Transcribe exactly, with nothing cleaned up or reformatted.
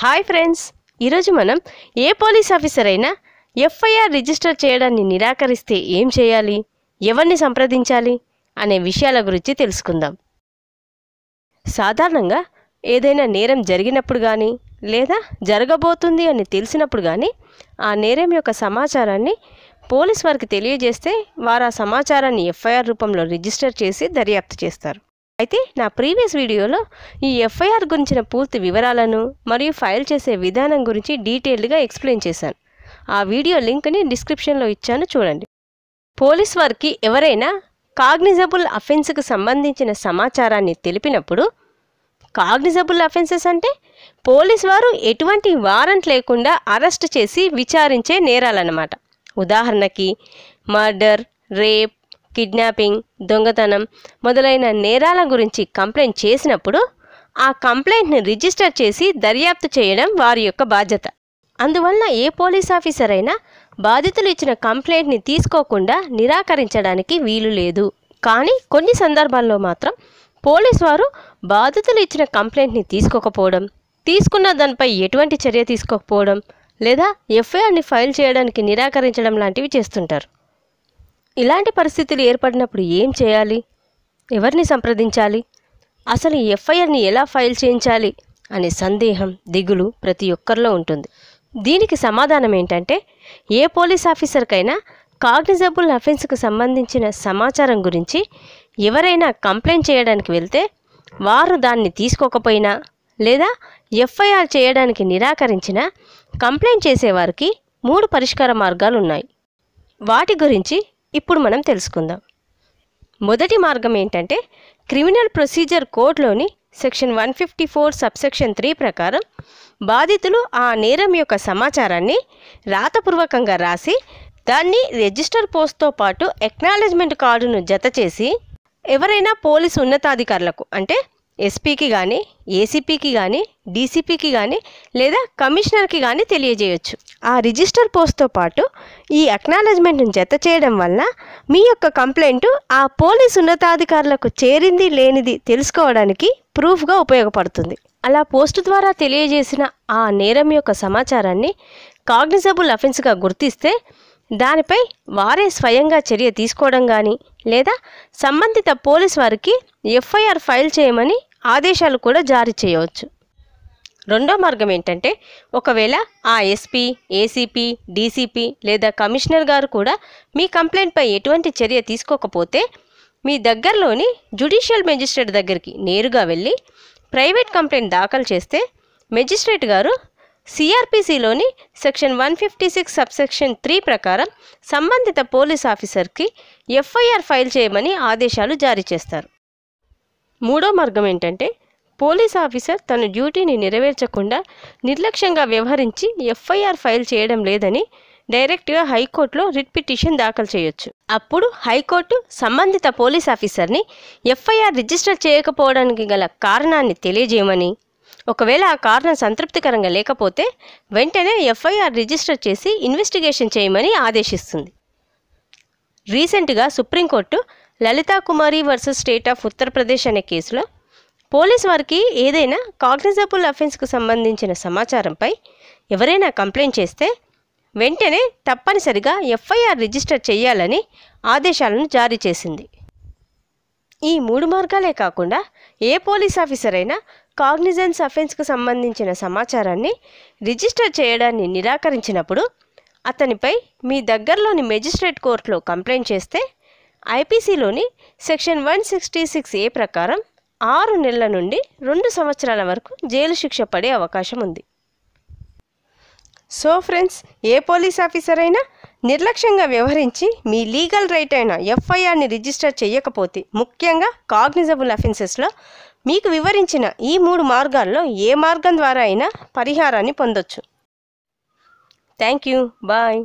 Hi friends, ఈరోజు మనం ఏ పోలీస్ ఆఫీసర్ అయినా ఎఫ్ఐఆర్ రిజిస్టర్ చేయడాన్ని నిరాకరిస్తే ఏం చేయాలి, ఎవరిని సంప్రదించాలి అనే విషయాల గురించి తెలుసుకుందాం. సాధారణంగా ఏదైనా నేరం జరిగినప్పుడు కానీ లేదా జరగబోతుంది అని తెలిసినప్పుడు కానీ ఆ నేరం యొక్క సమాచారాన్ని పోలీస్ వారికి తెలియజేస్తే వారు ఆ సమాచారాన్ని ఎఫ్ఐఆర్ రూపంలో రిజిస్టర్ చేసి దర్యాప్తు చేస్తారు. అయితే నా ప్రీవియస్ వీడియోలో ఈ ఎఫ్ఐఆర్ గురించిన పూర్తి వివరాలను మరియు ఫైల్ చేసే విధానం గురించి డీటెయిల్డ్గా ఎక్స్ప్లెయిన్ చేశాను. ఆ వీడియో లింక్ని డిస్క్రిప్షన్లో ఇచ్చాను, చూడండి. పోలీస్ వారికి ఎవరైనా కాగ్నిజబుల్ అఫెన్స్కు సంబంధించిన సమాచారాన్ని తెలిపినప్పుడు, కాగ్నిజబుల్ అఫెన్సెస్ అంటే పోలీస్ వారు ఎటువంటి వారెంట్ లేకుండా అరెస్ట్ చేసి విచారించే నేరాలన్నమాట. ఉదాహరణకి మర్డర్, రేప్, కిడ్నాపింగ్, దొంగతనం మొదలైన నేరాల గురించి కంప్లైంట్ చేసినప్పుడు ఆ కంప్లైంట్ని రిజిస్టర్ చేసి దర్యాప్తు చేయడం వారి యొక్క బాధ్యత. అందువల్ల ఏ పోలీస్ ఆఫీసర్ అయినా బాధితులు ఇచ్చిన కంప్లైంట్ని తీసుకోకుండా నిరాకరించడానికి వీలు లేదు. కానీ కొన్ని సందర్భాల్లో మాత్రం పోలీస్ వారు బాధితులు ఇచ్చిన కంప్లైంట్ని తీసుకోకపోవడం, తీసుకున్న దానిపై ఎటువంటి చర్య తీసుకోకపోవడం లేదా ఎఫ్ఐఆర్ని ఫైల్ చేయడానికి నిరాకరించడం లాంటివి చేస్తుంటారు. ఇలాంటి పరిస్థితులు ఏర్పడినప్పుడు ఏం చేయాలి, ఎవరిని సంప్రదించాలి, అసలు ఈ ఎఫ్ఐఆర్ని ఎలా ఫైల్ చేయించాలి అనే సందేహం, దిగులు ప్రతి ఒక్కరిలో ఉంటుంది. దీనికి సమాధానం ఏంటంటే, ఏ పోలీస్ ఆఫీసర్కైనా కాగ్నిజబుల్ అఫెన్స్కు సంబంధించిన సమాచారం గురించి ఎవరైనా కంప్లైంట్ చేయడానికి వెళ్తే వారు దాన్ని తీసుకోకపోయినా లేదా ఎఫ్ఐఆర్ చేయడానికి నిరాకరించినా కంప్లైంట్ చేసేవారికి మూడు పరిష్కార మార్గాలు ఉన్నాయి. వాటి గురించి ఇప్పుడు మనం తెలుసుకుందాం. మొదటి మార్గం ఏంటంటే, క్రిమినల్ ప్రొసీజర్ కోడ్లోని section one fifty four subsection three ప్రకారం బాధితులు ఆ నేరం యొక్క సమాచారాన్ని రాతపూర్వకంగా రాసి దాన్ని రిజిస్టర్ పోస్ట్తో పాటు ఎక్నాలెడ్జ్మెంట్ కార్డును జత చేసి ఎవరైనా పోలీసు ఉన్నతాధికారులకు, అంటే ఎస్పీకి కానీ, ఏసీపీకి కానీ, డీసీపీకి కానీ లేదా కమిషనర్కి కానీ తెలియజేయచ్చు. ఆ రిజిస్టర్ పోస్ట్తో పాటు ఈ అక్నాలెడ్జ్మెంట్ను జత చేయడం వల్ల మీ యొక్క కంప్లైంట్ ఆ పోలీసు ఉన్నతాధికారులకు చేరింది లేనిది తెలుసుకోవడానికి ప్రూఫ్గా ఉపయోగపడుతుంది. అలా పోస్టు ద్వారా తెలియజేసిన ఆ నేరం యొక్క సమాచారాన్ని కాగ్నిజబుల్ అఫెన్స్గా గుర్తిస్తే దానిపై వారే స్వయంగా చర్య తీసుకోవడం కానీ లేదా సంబంధిత పోలీస్ వారికి ఎఫ్ఐఆర్ ఫైల్ చేయమని ఆదేశాలు కూడా జారీ చేయవచ్చు. రెండో మార్గం ఏంటంటే, ఒకవేళ ఆ ఎస్పీ, ఏసీపీ, డీసీపీ లేదా కమిషనర్ గారు కూడా మీ కంప్లైంట్పై ఎటువంటి చర్య తీసుకోకపోతే మీ దగ్గరలోని జ్యుడిషియల్ మెజిస్ట్రేట్ దగ్గరికి నేరుగా వెళ్ళి ప్రైవేట్ కంప్లైంట్ దాఖలు చేస్తే మెజిస్ట్రేట్ గారు సిఆర్పిసిలోని section one fifty six subsection three ప్రకారం సంబంధిత పోలీస్ ఆఫీసర్కి ఎఫ్ఐఆర్ ఫైల్ చేయమని ఆదేశాలు జారీ చేస్తారు. మూడో మార్గం ఏంటంటే, పోలీస్ ఆఫీసర్ తన డ్యూటీని నెరవేర్చకుండా నిర్లక్ష్యంగా వ్యవహరించి ఎఫ్ఐఆర్ ఫైల్ చేయడం లేదని డైరెక్ట్గా హైకోర్టులో రిట్ పిటిషన్ దాఖలు చేయొచ్చు. అప్పుడు హైకోర్టు సంబంధిత పోలీస్ ఆఫీసర్ని ఎఫ్ఐఆర్ రిజిస్టర్ చేయకపోవడానికి గల కారణాన్ని తెలియజేయమని, ఒకవేళ ఆ కారణం సంతృప్తికరంగా లేకపోతే వెంటనే ఎఫ్ఐఆర్ రిజిస్టర్ చేసి ఇన్వెస్టిగేషన్ చేయమని ఆదేశిస్తుంది. రీసెంట్గా supreme court Lalita Kumari versus state of Uttar Pradesh అనే కేసులో పోలీస్ వారికి ఏదైనా కాగ్నిజబుల్ అఫెన్స్కు సంబంధించిన సమాచారంపై ఎవరైనా కంప్లైంట్ చేస్తే వెంటనే తప్పనిసరిగా ఎఫ్ఐఆర్ రిజిస్టర్ చేయాలని ఆదేశాలను జారీ చేసింది. ఈ మూడు మార్గాలే కాకుండా ఏ పోలీస్ ఆఫీసర్ అయినా కాగ్నిజెన్స్ అఫెన్స్కు సంబంధించిన సమాచారాన్ని రిజిస్టర్ చేయడాన్ని నిరాకరించినప్పుడు అతనిపై మీ దగ్గరలోని మెజిస్ట్రేట్ కోర్టులో కంప్లైంట్ చేస్తే ఐపీసీలోని section one sixty six A ప్రకారం ఆరు నెలల నుండి రెండు సంవత్సరాల వరకు జైలు శిక్ష పడే అవకాశం ఉంది. సో ఫ్రెండ్స్, ఏ పోలీస్ ఆఫీసర్ అయినా నిర్లక్ష్యంగా వ్యవహరించి మీ లీగల్ రైట్ అయిన ఎఫ్ఐఆర్ని రిజిస్టర్ చేయకపోతే, ముఖ్యంగా కాగ్నిజబుల్ అఫెన్సెస్లో మీకు వివరించిన ఈ మూడు మార్గాల్లో ఏ మార్గం ద్వారా అయినా పరిహారాన్ని పొందొచ్చు. Thank you, bye.